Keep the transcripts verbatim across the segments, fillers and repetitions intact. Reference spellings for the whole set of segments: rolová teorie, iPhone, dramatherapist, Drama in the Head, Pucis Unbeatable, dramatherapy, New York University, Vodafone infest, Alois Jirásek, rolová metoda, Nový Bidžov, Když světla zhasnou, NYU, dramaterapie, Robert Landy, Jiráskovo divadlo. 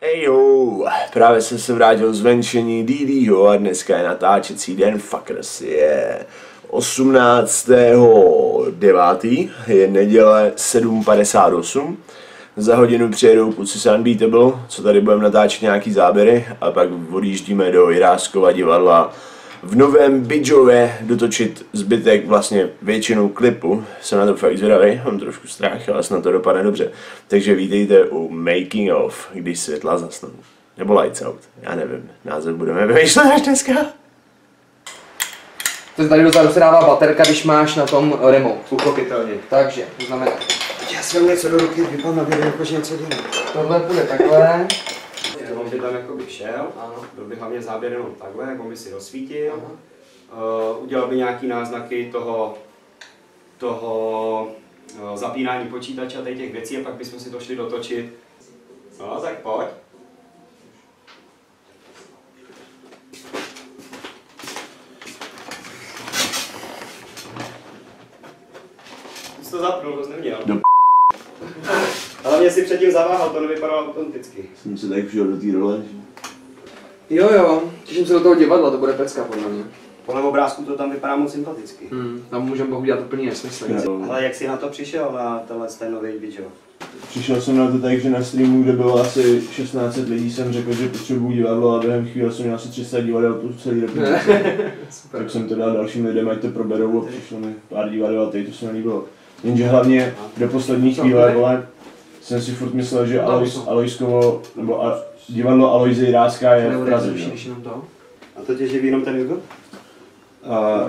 Hej jo, právě jsem se vrátil z venčení D Dho a dneska je natáčecí den, fuckers, je osmnáctého devátého je neděle sedm padesát osm. Za hodinu přijedou Pucis Unbeatable, co tady budeme natáčet nějaký záběry a pak odjíždíme do Jiráskova divadla v Novém Bidžově dotočit zbytek, vlastně většinu klipu. Jsem na to fakt zvědavý, mám trošku strach, ale snad to dopadne dobře. Takže vítejte u Making of, Když světla zhasnou. Nebo Lights Out, já nevím, název budeme vymýšlet až dneska. To tady dozadu se dává baterka, když máš na tom remote. Uchopitelně. Takže, to znamená. Já jsem něco do ruky vypadl, aby jakože něco dělal. Tohle půjde takhle. On by tam jakoby šel, ano. Byl by hlavně záběr jenom takhle, jak on by si rozsvítil. Uh, udělal by nějaký náznaky toho, toho uh, zapínání počítače a těch věcí a pak bychom si to šli dotočit. No, tak pojď. Jsi to zapnul, to jsi neměl. No. Ale mě si předtím zaváhal, to nevypadalo autenticky. Jsem se tak všel do té role, že? Jo jo, těším se do toho divadla, to bude pecka podle mě. Podle obrázku to tam vypadá moc sympaticky. Hmm, tam můžeme bohu dělat úplně nesmysl. Ale jak jsi na to přišel, na tenhle ten nový video? Přišel jsem na to tak, že na streamu, kde bylo asi šestnáct lidí, jsem řekl, že potřebuji divadlo a během chvíle jsem měl asi tři sta divadel po celý republice. Tak jsem to dal dalším lidem, ať to proberou a přišlo mi pár divadel a teď to se mi líbilo. Jenže hlavně do posledních chvíle, vole, jsem si furt myslel, že Alois, Aloiskovo, nebo a, divadlo Aloise Jiráska je v Praze. A to tě živí jenom ten YouTube?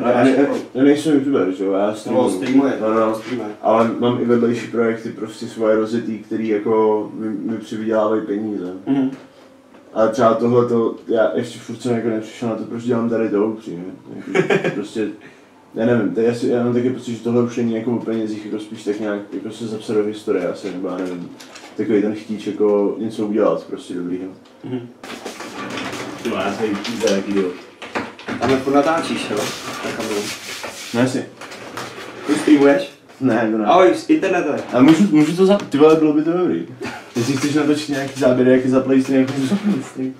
Já ne, ne, ne, nejsem YouTuber, že jo, já streamuji. No, streamuje, no, no, streamuje. Ale mám i vedlejší projekty, prostě svoje rozjetí, které jako mi, mi přivydělávají peníze. Mm-hmm. Ale třeba tohleto, já ještě furt jsem jako nepřišel na to, proč dělám tady to upřímně. Prostě, já nevím, já, si, já mám taky pocit, že tohle už není jako o penězích, jako spíš tak nějak jako se zapsat do historie asi, nebo já nevím, takový ten chtíč jako něco udělat prostě dobrýho. Mhm. Ty má, já se jít za jaký děl. Tam jako natáčíš, jo? Tak a ne si. Ty streamuješ? Ne, to ne. Ahoj, z internetu. Ale můžu, můžu to zapnout, ty vole, bylo by to dobrý. Jestli chceš natočit nějaký záběry, jak je zaplay stream, jak můžu zapnout stream.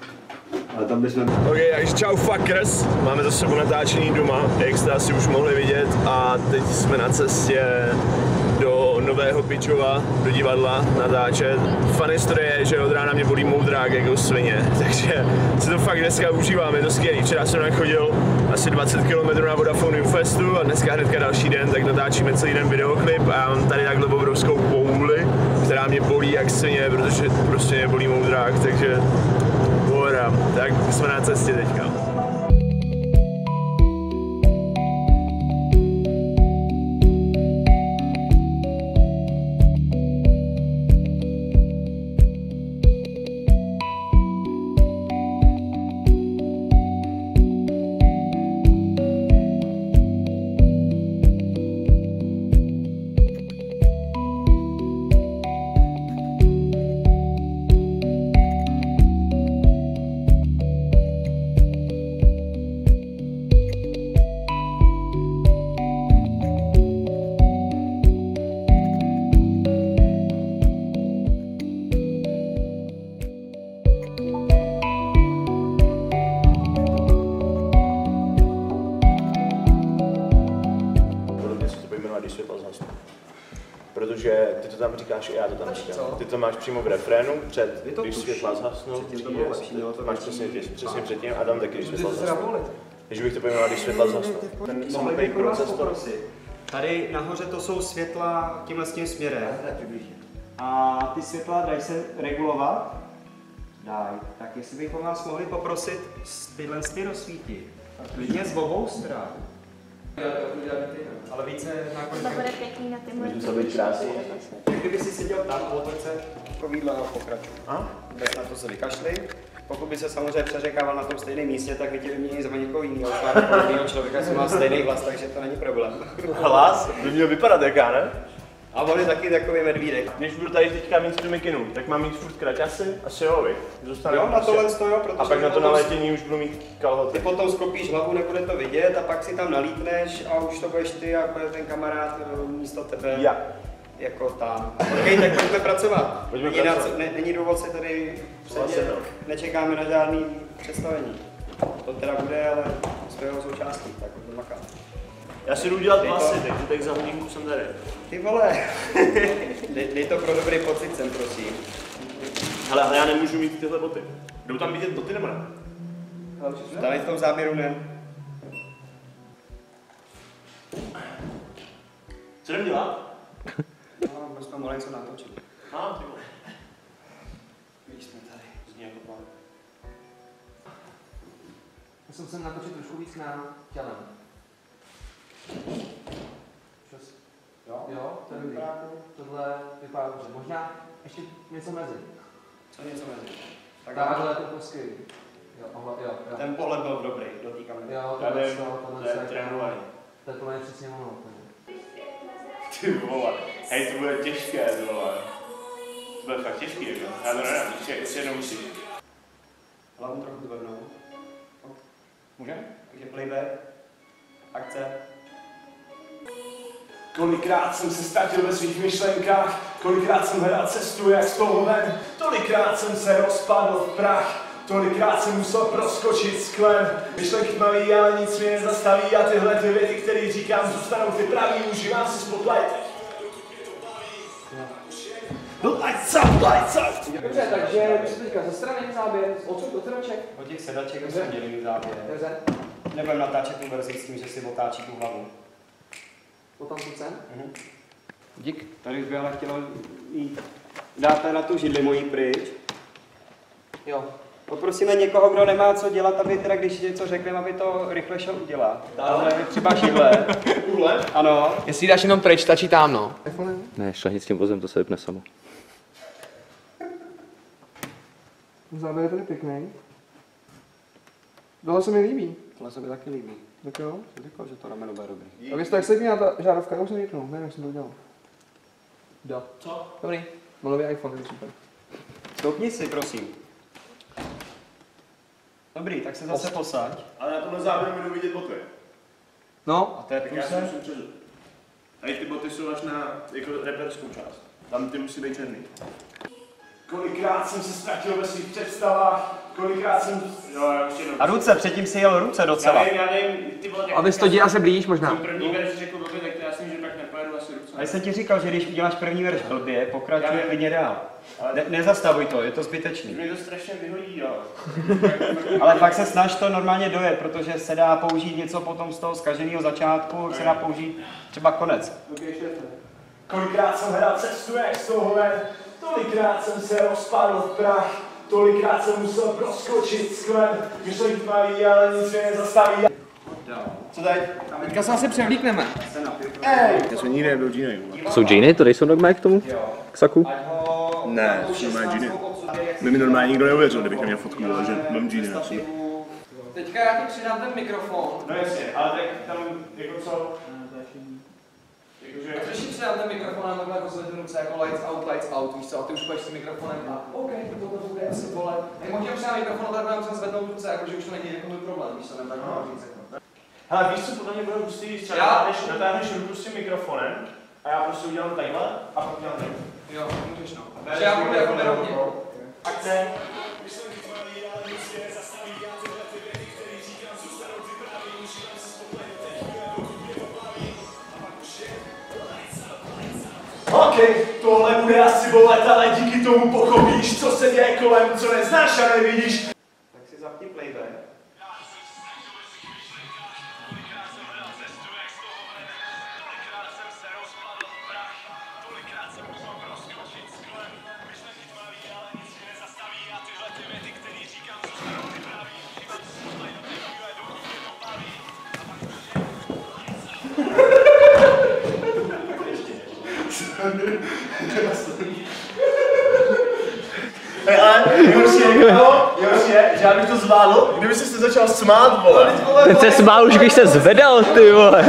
Ale tam bychom... Ok, takže čau fuckers, máme za sebou natáčení doma, jak jste asi už mohli vidět a teď jsme na cestě do Nového Bidžova, do divadla natáčet. Fun historie je, že od rána mě bolí moudrák jako svině, takže se to fakt dneska užívám, je to skvělý. Včera jsem nachodil asi dvacet kilometrů na Vodafone infestu a dneska hnedka další den, tak natáčíme celý den videoklip a já mám tady takhle obrovskou bouli, která mě bolí jak svině, protože prostě mě bolí moudrák, takže... Tak jsme na cestě teďka. Protože ty to tam říkáš i já to tam říkám. Ty to máš přímo v refrénu, před, když světla zhasnou, máš přesně, přesně předtím a tam taky, když světla zhasnou. Takže bych to pojmenoval, když světla zhasnou. Ten samotný proces to... Tady nahoře to jsou světla tímhle s tím směrem. A ty světla dají se regulovat? Daj. Tak jestli bychom vás mohli poprosit tyhle ty rozsvítit. Klidně z obou stran. Ale více nakonec. To bude pěkný na ty moje. Můžu zabít krásy. Kdyby si seděl tam a otočce, povídla ho pokračuj. A? Bez na to se vykašli. Pokud by se samozřejmě přeřekával na tom stejném místě, tak by tě vyměnili za někoho jiného. Jiného člověka, co má stejný hlas, takže to není problém. Hlas? By měl vypadat jaká, ne? A on je taky takový medvídek. Když budu tady teďka mít tu mikinu, tak mám mít furt kraťasy a silovy. Jo, na tohle stojí, protože... A pak na to naletění už budu mít kalhoty. Ty potom skopíš hlavu, nebude to vidět a pak si tam nalítneš a už to budeš ty a bude ten kamarád místo tebe. Já. jako tam. Okay, tak pojďme pracovat. Pojďme Jinak, pracovat. Ne, není důvod se tady předělat. Nečekáme na žádný představení. To teda bude, ale jsme jeho součástí, tak to maká. Já si jdu udělat vlasy, takže tak za hodinku jsem tady. Ty vole, dej, dej to pro dobrý pocit sem, prosím. Hele, ale já nemůžu mít tyhle boty. Jdou tam vidět boty nebo ne? Tady v tom záběru ne. Co jdem dělat? No, my jsme mohli něco natočit. A, ty vole. Víš, jsme tady. Zní jako plán. Já jsem sem natočit trošku víc na tělem. Čas. Jo, jo, to vypadá, tohle vypadá dobře. Možná ještě něco mezi. Co něco mezi? Takhle je to prostě. Jo, jo, jo. Ten pohled byl dobrý, dotýkám. Jo, tohle je trénovaný. To je tohle je přesně ono. Ty vole, hej, to bude těžké, vole. To bude fakt těžké, jo. Já to nedám, ještě jednou musím. Hlavu trochu zvednou. Můžeme? Takže playback. Akce. Kolikrát jsem se ztratil ve svých myšlenkách, kolikrát jsem hledal cestu, jak z toho ven, tolikrát jsem se rozpadl v prach, tolikrát jsem musel proskočit sklem. Myšlenky tmavý, ale nic mě nezastaví a tyhle ty věty, které říkám, zůstanou ty pravý, užívám si spotlight. Lights up, lights up! Dobře, takže my jsme teďka ze strany záběr, odsud do trvaček. Od těch sedaček už jsem dělil záběr. Dobře. Nebudem natáčet tu verzi s tím, že si otáčí tu hlavu. Potom tu cen? Mhm. Dík. Tady už by ale chtěla jít. Dáte na tu židli mojí pryč. Jo. Poprosíme někoho, kdo nemá co dělat, aby teda, když něco řekneme, aby to rychle šel udělat. Dále. Třeba židle. Uhle? Ano. Jestli dáš jenom pryč, stačí tam, no. Ne, šlehni s tím vozem, to se vypne samo. Záběr je tady pěkný. Tohle se mi líbí. Tohle se mi taky líbí. Tak jo? Jsi říkal, že to rameno bude dobrý. A víš to, jak se měla ta žárovka? Já už jsem říknul, nevím, jak jsem to udělal. Jo. Co? Dobrý. Malový iPhone, je super. Stoupni si, prosím. Dobrý, tak se zase posaď. Ale na tomhle záběru budu vidět boty. No. A to je tak já si musím přežit. Tady ty boty jsou až na jako reperskou část. Tam ty musí být černý. Kolikrát jsem se ztratil ve svých představách, kolikrát jsem... Jo, ještě jednou. A ruce, předtím si jel ruce docela. Já nevím, já nevím, ty vole... Abys to dělal se blíž možná. Jsem první verš řekl blbě, tak to já jsem, že pak nepojedu asi ruce. Ale jsem ti říkal, že když uděláš první verš blbě, pokračuje klidně dál. Ne, nezastavuj to, je to zbytečný. Mě to strašně vyhodí, jo. Ale fakt se snaž to normálně dojet, protože se dá použít něco potom z toho zkaženého začátku, se dá použít třeba konec. Okay, kolikrát jsem hledal cestu, jak z toho ven, tolikrát jsem se rozpadl v prach, tolikrát jsem musel proskočit sklem, myšlenky tmaví, ale nic mě nezastaví. Co tady? Teďka se asi převlíkneme. Ej! To jsou nikdy nebyl džíny. Jsou džíny? To nejsou normálně k tomu? K saku? Ne, to jsou normálně džíny. By mi normálně nikdo neuvěřil, kdybych neměl fotku, že mám džíny. Teďka já ti přidám ten mikrofon. No jasně, ale tak tam jako co? A když si dám ten mikrofon a takhle rozhlednu ruce jako lights out, lights out, víš co, a ty už půjdeš s mikrofonem a OK, tohle bude asi vole. Tak možná už na mikrofon a takhle musím zvednout ruce, jakože už to není jako můj problém, víš co, nebo tak mám říct jako. Hele, víš co, podle mě bude hustý, když třeba natáhneš ruku s tím mikrofonem a já prostě udělám takhle a pak udělám takhle. Jo, můžeš no. Takže já budu jako nerovně. Akce. OK, tohle bude asi bolet, ale díky tomu pochopíš, co se děje kolem, co neznáš a nevidíš. Tak si zapni playback. Já bych to zvládl, kdyby jsi se začal smát, vole. Teď se smál už, když se zvedal, ty vole.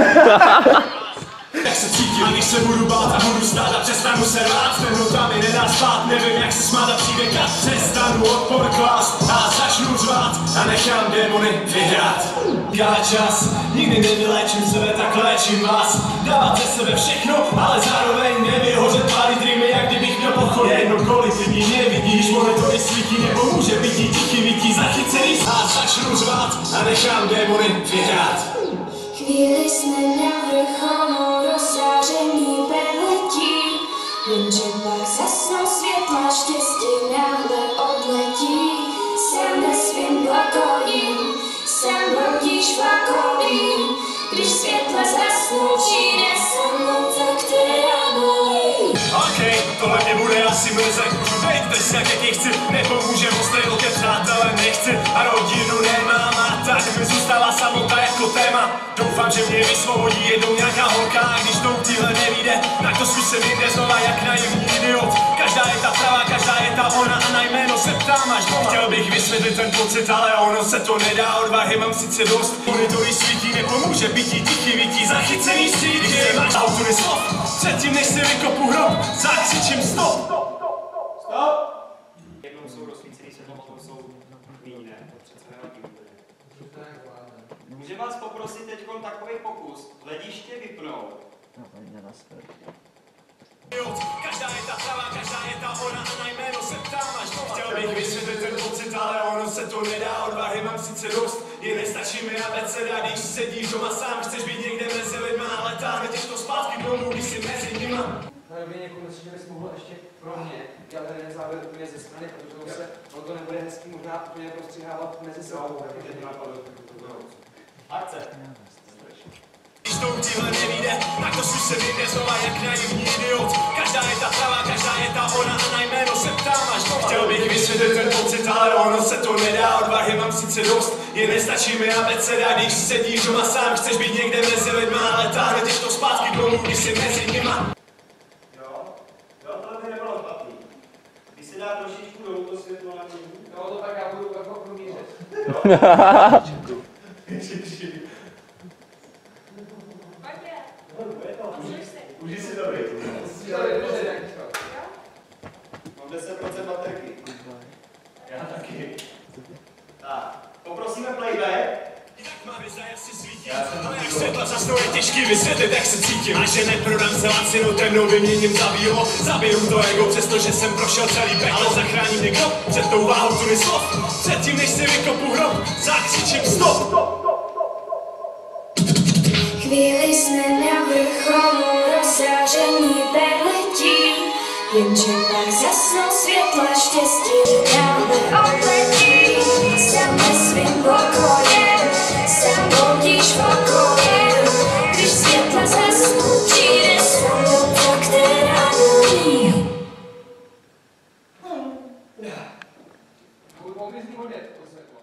Jak se cítím, když se budu bát a budu stát a přestanu se rád, s nehrotami nedá spát, nevím jak se smát a přijde kat, přestanu odpor klást a začnu řvát a nech nechám démony vyhrát. Já čas, nikdy nevyléčím sebe, tak léčím vás. Dávat ze sebe všechno, ale zároveň nevyhořet pálí dreamy, jak kdybych měl pochody. Jedno kolik lidí nevidíš, monitory svítí, nebo může vidí tichý vítí zachycený zás. Začnu řvát a nechám démony vyhrát. Chvíli jsme na vrcholu rozzáření preletí, jenže pak zasnou světla, štěstí náhle odletí. Jsem ve svým pokoji, jsem rodíš v okolí, když světla zhasnou, přijde se mnou ta, která bolí. Okej, tohle mě bude asi mrzek, veďte si jak jaký chci, nepomůže ostrý loket, přátelé nechci a rodinu nemám a tak mi zůstává samota jako téma. Doufám, že mě vysvobodí jednou nějaká holka a když tou týhle nevíde, tak to zkusím jinde znova jak naivní idiot. Každá je ta pravá, každá je ta ona a na jméno se ptám až doma. Chtěl bych vysvětlit ten pocit, ale ono se to nedá, odvahy mám sice dost. Monitory svítí, nepomůže bytí, tichý vytí, zachycený střídky. Když se máš autory slov, předtím než si vykopu hrob, zakřičím stop. Stop, stop, stop, stop. Jednou jsou rozsvícený světlo, potom jsou míné, to přece nevadí. Můžeme vás poprosit teď takový pokus, hlediště vypnout. No, každá je ta pravá, každá je ta ona a na jméno se ptám až doma. Chtěl bych vysvětlit ten pocit, ale ono se to nedá, odvahy mám sice dost, je nestačí mi abeceda, když sedíš doma sám, chceš být někde mezi lidma, ale táhne těž to zpátky domů, když si mezi nima. Hlavně někomu si, že bys mohl ještě pro mě, já tady nezávěr úplně ze strany, protože se ono to nebude hezky možná úplně prostřihávat mezi sebou. Akce! Když tou tíhle nevíde, tak to zkuš se vyjde znova jak naivní idiot. Každá je ta pravá, každá je ta ona a na jméno se ptám až doma. Chtěl bych vysvětlit ten pocit, ale ono se to nedá, odvahy mám sice dost, je nestačí mi abeceda, když sedíš doma sám, chceš být někde mezi lidma, ale táhne těž to zpátky domů, když si mezi nima. Jo, jo, tohle by nebylo špatný. Když se dá trošičku dolů to světlo na tím, jo, to tak já budu jako promířet. Užij si dobrý. Mám deset procent baterky. Já taky. Tak, poprosíme playback. Já jsem to jak světla zhasnou, je těžký vysvětlit, jak se cítím. A že neprodám se lacinou, temnou vyměním za bílo. Zabiju to ego, přestože jsem prošel celý peklo. Ale zachrání mě krop, před tou váhou tudy slov. Předtím, než si vykopu hrob, zakřičím stop. Chvíli jsme na vrcholu rozzáření perletí, jenže pak zasnou světla štěstí dále odletí. Jsem ve svým pokojem, jsem budíš pokojem, když světla zhasnou, přijde samota, která bolí. Budu mohl bys odjet to světlo.